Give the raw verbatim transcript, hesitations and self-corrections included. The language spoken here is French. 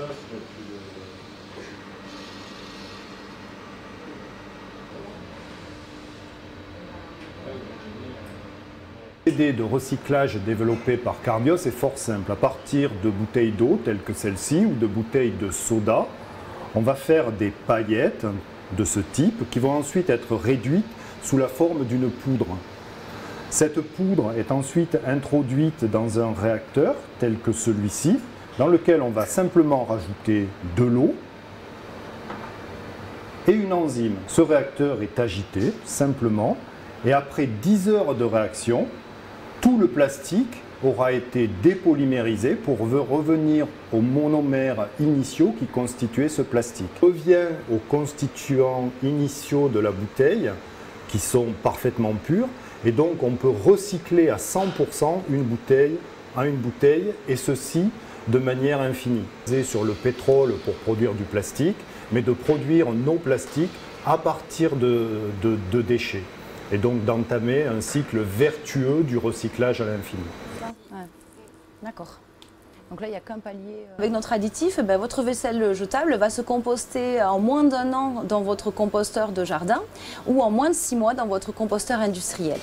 ça, ça doit être le... L'idée de recyclage développée par Carbios est fort simple. À partir de bouteilles d'eau telles que celle-ci ou de bouteilles de soda, on va faire des paillettes de ce type qui vont ensuite être réduites sous la forme d'une poudre. Cette poudre est ensuite introduite dans un réacteur tel que celui-ci, dans lequel on va simplement rajouter de l'eau et une enzyme. Ce réacteur est agité simplement et après dix heures de réaction, tout le plastique aura été dépolymérisé pour revenir aux monomères initiaux qui constituaient ce plastique. On revient aux constituants initiaux de la bouteille qui sont parfaitement purs et donc on peut recycler à cent pour cent une bouteille à une bouteille et ceci de manière infinie. Basé sur le pétrole pour produire du plastique, mais de produire nos plastiques à partir de, de, de déchets et donc d'entamer un cycle vertueux du recyclage à l'infini. Ouais. D'accord. Donc là, il n'y a qu'un palier. Avec notre additif, ben, votre vaisselle jetable va se composter en moins d'un an dans votre composteur de jardin ou en moins de six mois dans votre composteur industriel.